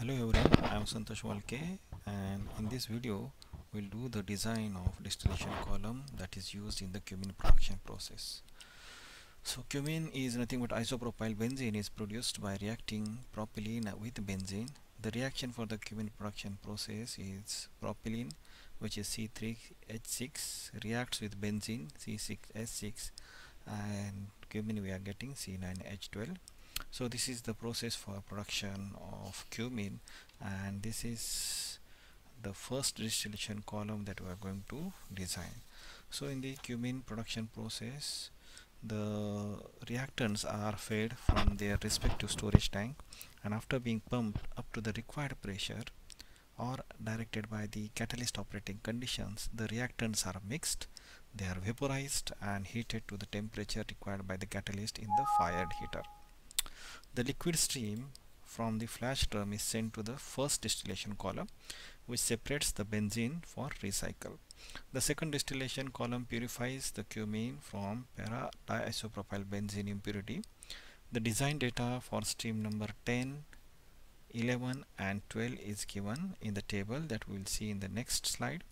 Hello everyone, I am Santosh Walke, and in this video we will do the design of distillation column that is used in the cumene production process. So cumene is nothing but isopropyl benzene is produced by reacting propylene with benzene. The reaction for the cumene production process is propylene, which is C3H6, reacts with benzene C6H6, and cumene we are getting C9H12. So this is the process for production of cumene, and this is the first distillation column that we are going to design. So in the cumene production process, the reactants are fed from their respective storage tank, and after being pumped up to the required pressure or directed by the catalyst operating conditions, the reactants are mixed, they are vaporized and heated to the temperature required by the catalyst in the fired heater. The liquid stream from the flash drum is sent to the first distillation column, which separates the benzene for recycle. The second distillation column purifies the cumene from para diisopropyl benzene impurity. The design data for stream number 10, 11 and 12 is given in the table that we will see in the next slide.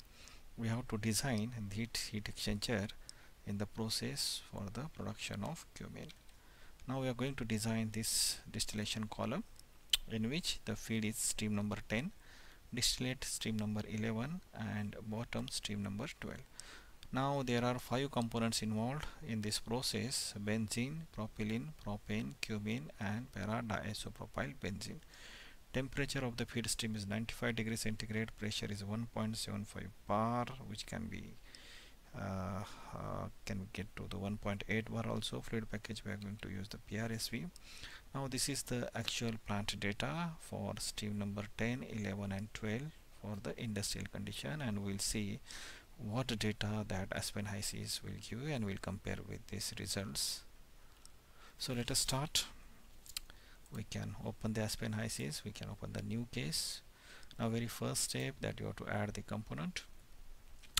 We have to design the heat exchanger in the process for the production of cumene. Now we are going to design this distillation column in which the feed is stream number 10, distillate stream number 11 and bottom stream number 12. Now there are 5 components involved in this process: benzene, propylene, propane, cumene and para diisopropyl benzene. Temperature of the feed stream is 95 degrees centigrade, pressure is 1.75 bar, which can be get to the 1.8 bar also. Fluid package we are going to use the PRSV. Now this is the actual plant data for stream number 10, 11 and 12 for the industrial condition, and we will see what data that Aspen HYSYS will give and we will compare with these results. So let us start. We can open the Aspen HYSYS, we can open the new case. Now very first step that you have to add the component.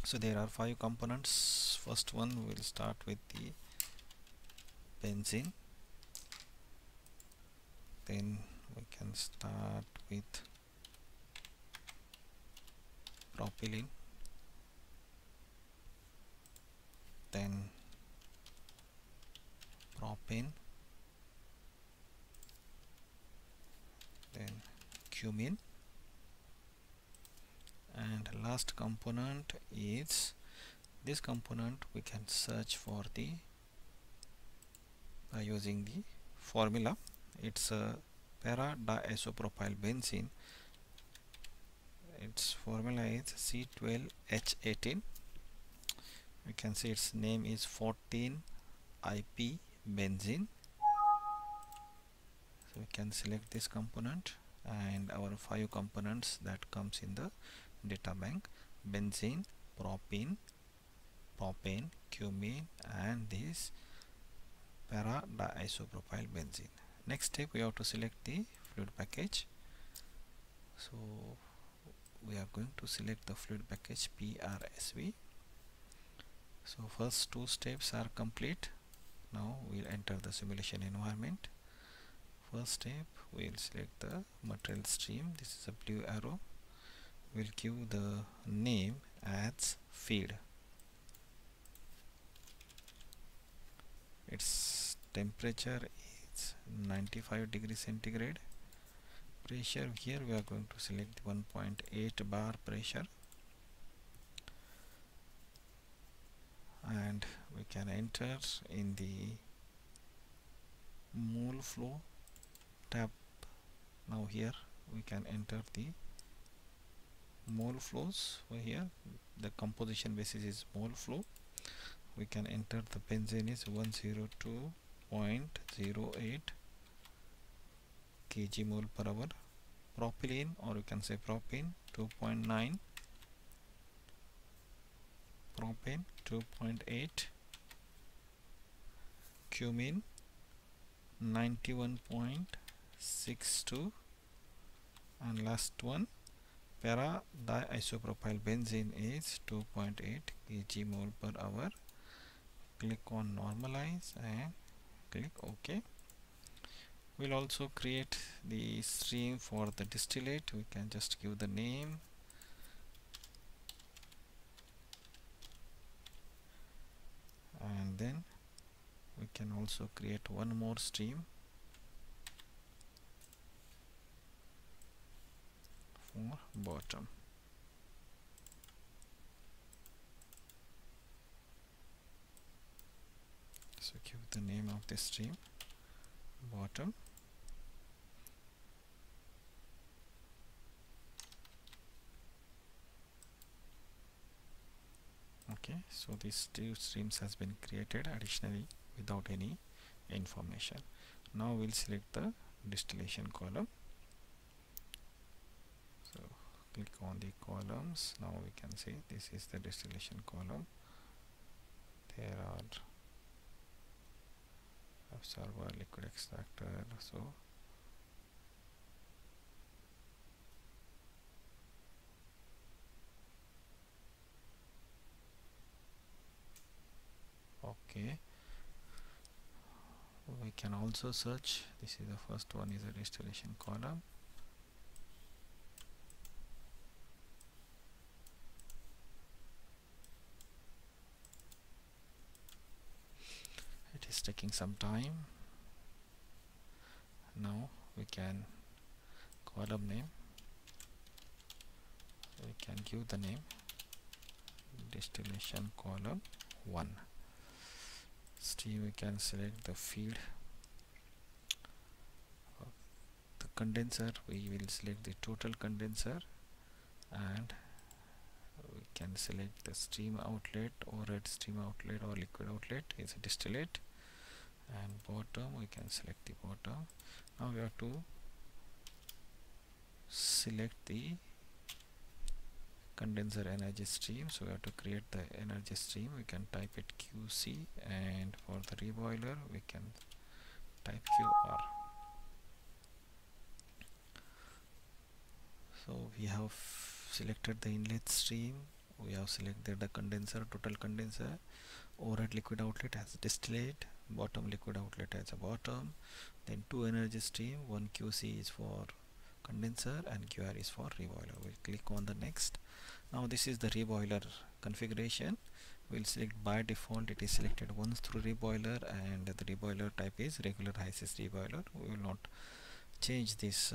So there are 5 components. First one, we'll start with the benzene. Then we can start with propylene. Then propane. Then cumene. And last component is this component. We can search for the by using the formula. It's a para diisopropyl benzene. Its formula is C12H18. We can see its name is 14IP benzene. So we can select this component, and our 5 components that comes in the data bank: benzene, propene, propane, cumene and this para diisopropyl benzene. Next step, we have to select the fluid package. So we are going to select the fluid package PRSV. So first 2 steps are complete. Now we will enter the simulation environment. First step, we will select the material stream. This is a blue arrow. Will give the name as feed. Its temperature is 95 degrees centigrade. Pressure, here we are going to select 1.8 bar pressure, and we can enter in the mole flow tab. Now here we can enter the mole flows. Over here the composition basis is mole flow. We can enter the benzene is 102.08 kg mole per hour, propylene or you can say propane 2.9, propane 2.8, cumene 91.62, and last one para diisopropyl benzene is 2.8 kg mole per hour. Click on normalize and click OK. We'll also create the stream for the distillate. We can just give the name. And then we can also create one more stream for bottom. So give the name of this stream bottom. Okay, so these two streams has been created additionally without any information. Now we'll select the distillation column. So click on the columns. Now we can see this is the distillation column. There are observer, liquid extractor. So okay, we can also search. This is the first one is a distillation column. It is taking some time. Now we can column name, we can give the name distillation column 1. Stream, we can select the field of the condenser. We will select the total condenser, and we can select the stream outlet or red stream outlet or liquid outlet is a distillate, and bottom we can select the bottom. Now we have to select the condenser energy stream, so we have to create the energy stream. We can type it QC, and for the reboiler we can type QR. So we have selected the inlet stream, we have selected the condenser, total condenser, overhead liquid outlet as distillate, bottom liquid outlet as a bottom, then two energy stream, one QC is for condenser and QR is for reboiler. We'll click on the next. Now this is the reboiler configuration. We'll select by default it is selected once through reboiler, and the reboiler type is regular HYSYS reboiler. We will not change this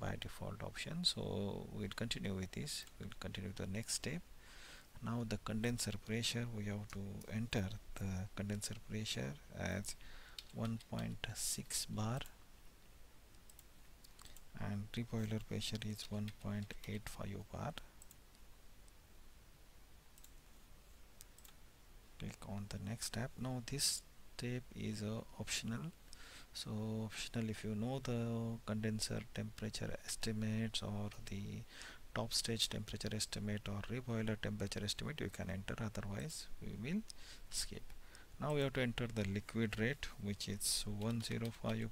by default option, so we'll continue with this. We'll continue the next step. Now the condenser pressure, we have to enter the condenser pressure as 1.6 bar. And reboiler pressure is 1.85 bar. Click on the next tab. Now this tab is optional. So optional, if you know the condenser temperature estimates or the top stage temperature estimate or reboiler temperature estimate, you can enter, otherwise we will skip. Now we have to enter the liquid rate, which is 105.89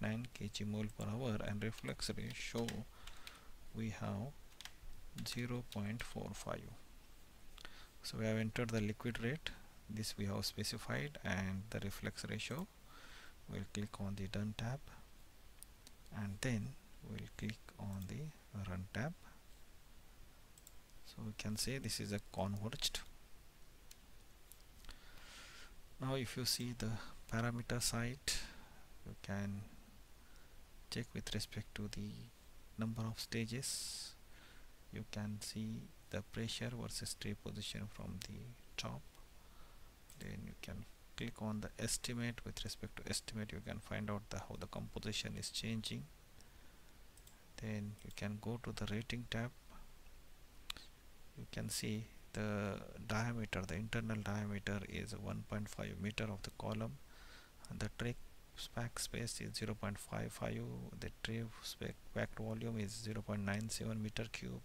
kg/mol/h, and reflux ratio we have 0.45. So we have entered the liquid rate, this we have specified, and the reflux ratio. We'll click on the done tab, and then we'll click on the run tab. So we can say this is a converged. Now if you see the parameter side, you can check with respect to the number of stages. You can see the pressure versus tray position from the top. Then you can click on the estimate. With respect to estimate, you can find out how the composition is changing. Then you can go to the rating tab. You can see the diameter, the internal diameter is 1.5 meter of the column, and the tray pack space is 0.55, the tray packed volume is 0.97 meter cube.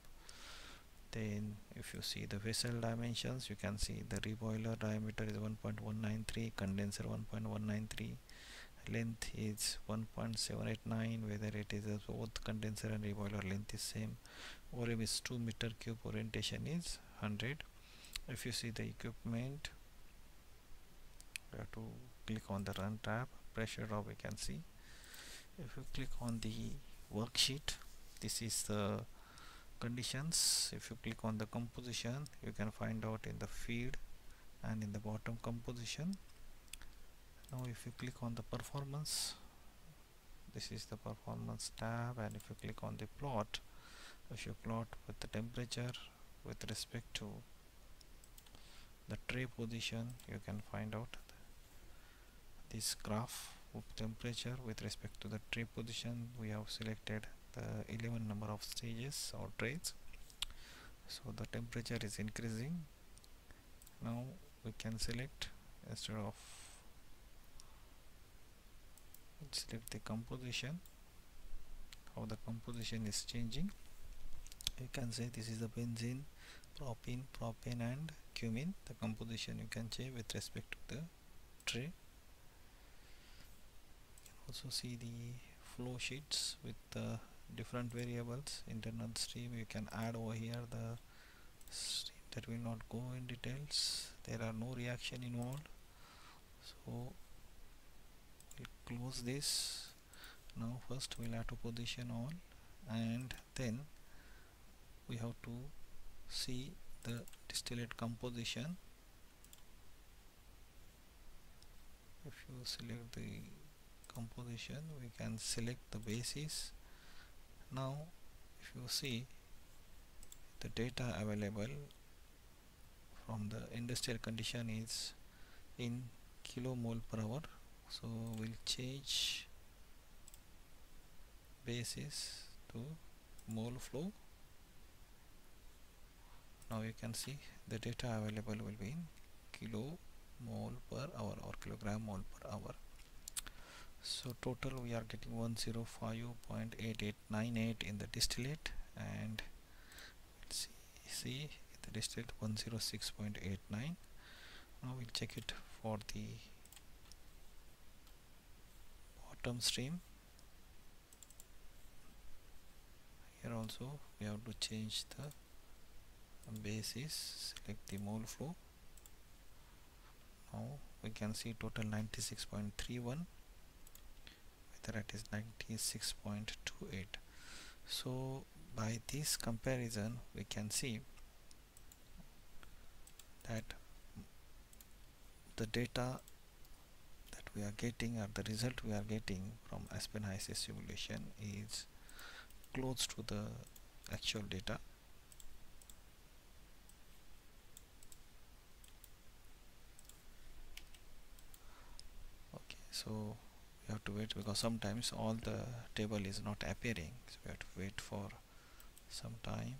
Then if you see the vessel dimensions, you can see the reboiler diameter is 1.193, condenser 1.193, length is 1.789, whether it is both condenser and reboiler length is same, volume is 2 meter cube, orientation is 100. If you see the equipment, we have to click on the run tab. Pressure drop, we can see If you click on the worksheet, this is the conditions. If you click on the composition, you can find out in the feed and in the bottom composition. Now if you click on the performance, this is the performance tab, and if you click on the plot, if you plot with the temperature with respect to the tray position, you can find out this graph of temperature with respect to the tray position. We have selected the 11 number of stages or trays, so the temperature is increasing. Now we can select, instead of select the composition, how the composition is changing. You can say this is the benzene, propene, propane and cumene. The composition you can change with respect to the tray. You can also see the flow sheets with the different variables. Internal stream, you can add over here the stream. That will not go in details. There are no reaction involved. So we'll close this. Now first we'll have to position all, and then we have to see the distillate composition. If you select the composition, we can select the bases. Now if you see the data available from the industrial condition is in kilomole per hour, so we'll change basis to mole flow. Now you can see the data available will be in kilomole per hour or kilogram mole per hour. So total we are getting 105.8898 in the distillate, and let's see the distillate 106.89. Now we'll check it for the bottom stream. Here also we have to change the basis, select the mole flow. Now we can see total 96.31, whether it is 96.28. so by this comparison we can see that the data that we are getting, or the result we are getting from Aspen HYSYS simulation, is close to the actual data. So we have to wait, because sometimes all the table is not appearing, so we have to wait for some time.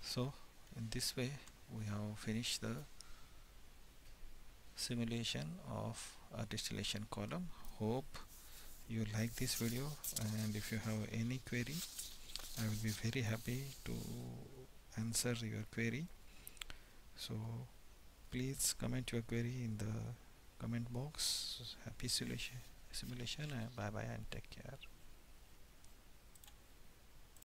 So in this way we have finished the simulation of a distillation column. Hope you like this video, and if you have any query, I will be very happy to answer your query. So please comment your query in the comment box. Happy simulation, and bye bye and take care.